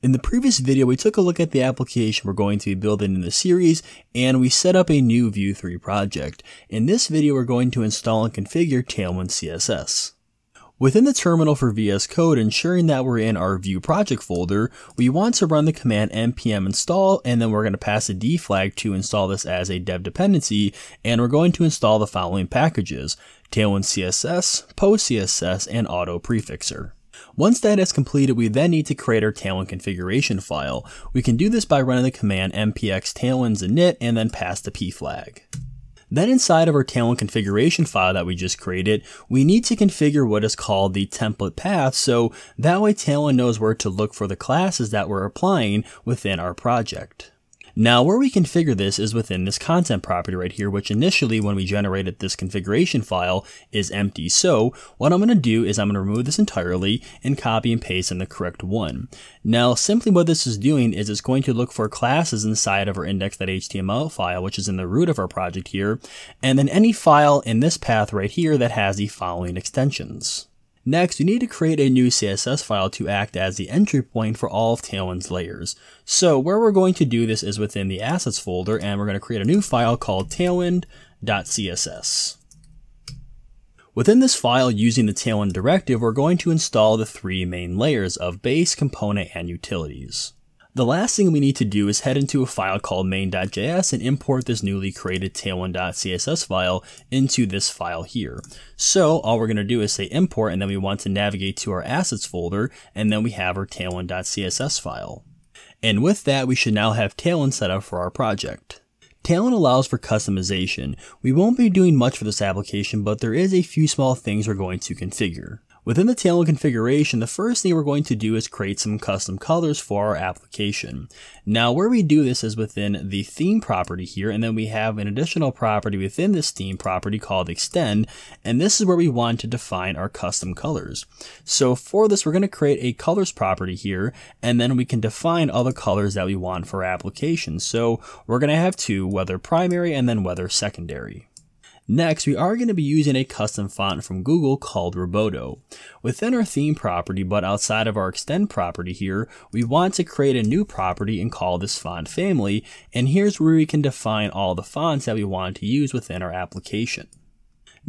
In the previous video, we took a look at the application we're going to be building in the series, and we set up a new Vue 3 project. In this video, we're going to install and configure Tailwind CSS. Within the terminal for VS Code, ensuring that we're in our Vue project folder, we want to run the command npm install, and then we're going to pass a d flag to install this as a dev dependency, and we're going to install the following packages: Tailwind CSS, Post CSS, and Auto Prefixer. Once that is completed, we then need to create our Tailwind configuration file. We can do this by running the command mpx tailwinds init and then pass the p flag. Then inside of our Tailwind configuration file that we just created, we need to configure what is called the template path, so that way Tailwind knows where to look for the classes that we're applying within our project. Now, where we configure this is within this content property right here, which initially when we generated this configuration file is empty. So what I'm going to do is I'm going to remove this entirely and copy and paste in the correct one. Now, simply what this is doing is it's going to look for classes inside of our index.html file, which is in the root of our project here, and then any file in this path right here that has the following extensions. Next, we need to create a new CSS file to act as the entry point for all of Tailwind's layers. So where we're going to do this is within the assets folder, and we're going to create a new file called tailwind.css. Within this file, using the Tailwind directive, we're going to install the three main layers of base, component, and utilities. The last thing we need to do is head into a file called main.js and import this newly created tailwind.css file into this file here. So all we're going to do is say import, and then we want to navigate to our assets folder, and then we have our tailwind.css file. And with that, we should now have Tailwind set up for our project. Tailwind allows for customization. We won't be doing much for this application, but there is a few small things we're going to configure. Within the Tailwind configuration, the first thing we're going to do is create some custom colors for our application. Now, where we do this is within the theme property here, and then we have an additional property within this theme property called extend, and this is where we want to define our custom colors. So for this, we're going to create a colors property here, and then we can define all the colors that we want for our application. So we're going to have two, whether primary and then whether secondary. Next, we are going to be using a custom font from Google called Roboto. Within our theme property, but outside of our extend property here, we want to create a new property and call this font family, and here's where we can define all the fonts that we want to use within our application.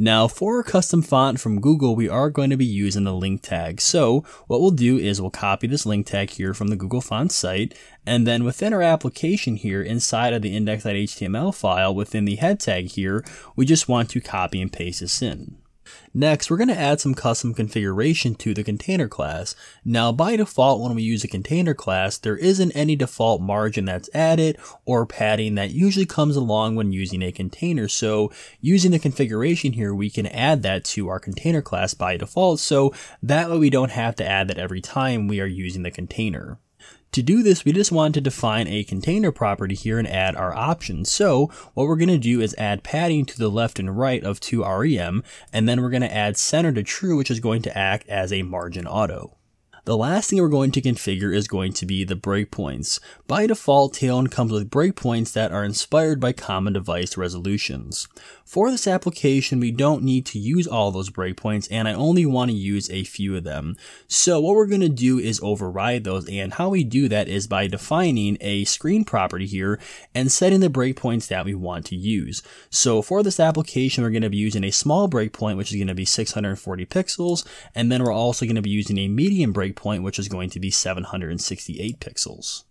Now, for our custom font from Google, we are going to be using the link tag. So what we'll do is we'll copy this link tag here from the Google Fonts site, and then within our application here, inside of the index.html file within the head tag here, we just want to copy and paste this in. Next, we're going to add some custom configuration to the container class. Now, by default, when we use a container class, there isn't any default margin that's added or padding that usually comes along when using a container. So using the configuration here, we can add that to our container class by default. So that way we don't have to add that every time we are using the container. To do this, we just want to define a container property here and add our options. So what we're going to do is add padding to the left and right of 2rem, and then we're going to add center to true, which is going to act as a margin auto. The last thing we're going to configure is going to be the breakpoints. By default, Tailwind comes with breakpoints that are inspired by common device resolutions. For this application, we don't need to use all those breakpoints, and I only want to use a few of them. So what we're going to do is override those, and how we do that is by defining a screen property here and setting the breakpoints that we want to use. So for this application, we're going to be using a small breakpoint, which is going to be 640 pixels, and then we're also going to be using a medium breakpoint, which is going to be 768 pixels.